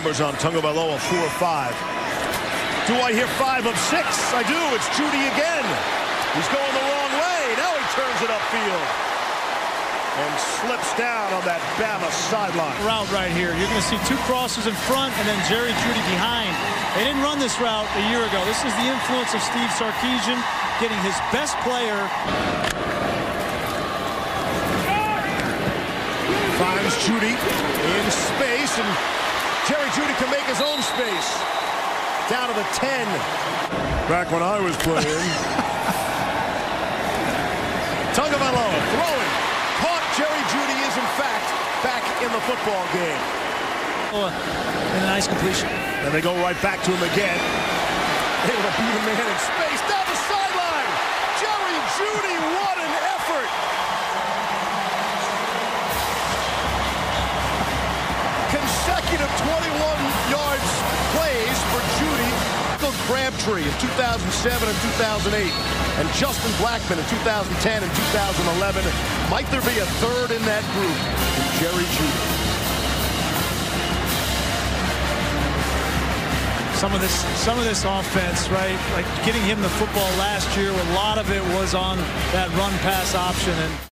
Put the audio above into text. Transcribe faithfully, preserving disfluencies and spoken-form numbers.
numbers on Tagovailoa, four or five. Do I hear five of six? I do. It's Jeudy again. He's going the wrong way. Now he turns it upfield and slips down on that Bama sideline. Route right here. You're going to see two crosses in front and then Jerry Jeudy behind. They didn't run this route a year ago. This is the influence of Steve Sarkisian getting his best player. Finds Jeudy in space, and Jerry Jeudy can make his own space. Down to the ten. Back when I was playing. Tagovailoa throwing. Caught. Jerry Jeudy is, in fact, back in the football game. And a nice completion. And they go right back to him again. Able to beat a man in space. Down the sideline. Jerry Jeudy, what an effort. Consecutive twenty-one yards plays for Jeudy. Crabtree in two thousand seven and two thousand eight, and Justin Blackman in two thousand ten and two thousand eleven. Might there be a third in that group in Jerry Jeudy? Some of this, some of this offense, right? Like getting him the football last year, a lot of it was on that run-pass option. And